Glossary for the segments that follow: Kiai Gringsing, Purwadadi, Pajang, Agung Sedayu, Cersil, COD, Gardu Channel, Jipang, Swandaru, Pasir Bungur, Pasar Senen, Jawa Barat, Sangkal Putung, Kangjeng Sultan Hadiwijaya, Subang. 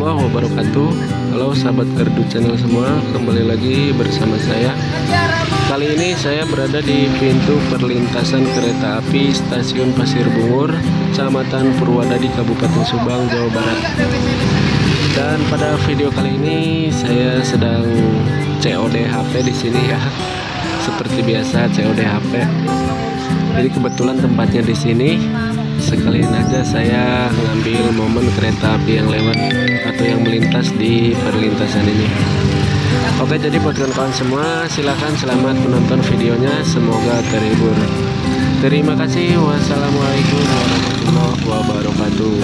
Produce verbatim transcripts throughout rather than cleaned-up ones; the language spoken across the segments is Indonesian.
warahmatullahi wabarakatuh. Halo sahabat Gardu Channel semua, kembali lagi bersama saya. Kali ini saya berada di pintu perlintasan kereta api Stasiun Pasir Bungur, Kecamatan Purwadadi, Kabupaten Subang, Jawa Barat. Dan pada video kali ini saya sedang C O D H P di sini ya. Seperti biasa C O D H P. Jadi kebetulan tempatnya di sini. Sekalian aja saya ngambil momen kereta api yang lewat atau yang melintas di perlintasan ini. Oke, jadi buat kawan-kawan semua, silakan selamat menonton videonya, semoga terhibur. Terima kasih. Wassalamualaikum warahmatullahi wabarakatuh.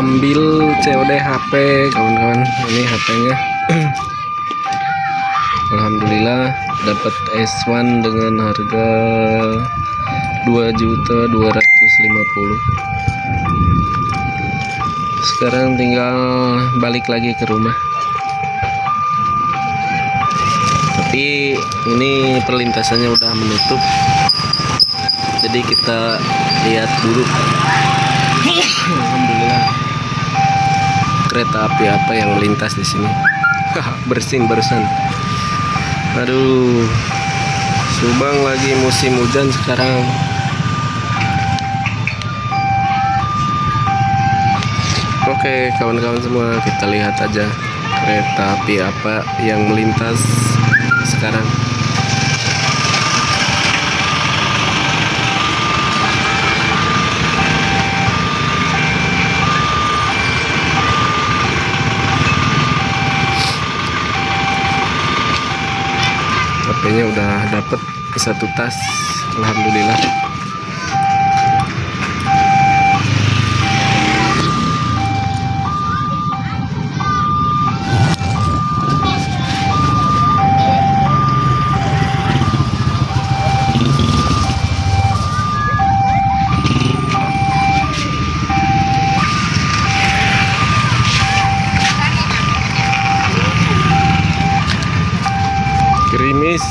ambil C O D H P kawan-kawan. Ini H P-nya. Alhamdulillah dapat S satu dengan harga dua juta dua ratus lima puluh ribu. Sekarang tinggal balik lagi ke rumah. Tapi ini perlintasannya udah menutup. Jadi kita lihat dulu. Alhamdulillah. Kereta api apa yang melintas di sini? Bersin barusan. Aduh, Subang lagi musim hujan sekarang. Oke kawan-kawan semua, kita lihat aja kereta api apa yang melintas sekarang. H P-nya udah dapet satu tas, alhamdulillah. Gerimis.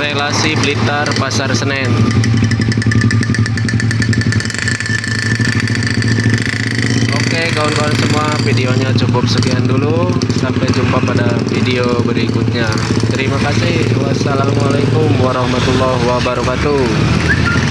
Relasi Blitar Pasar Senen. Oke kawan-kawan semua, videonya cukup sekian dulu. Sampai jumpa pada video berikutnya. Terima kasih. Wassalamualaikum warahmatullahi wabarakatuh.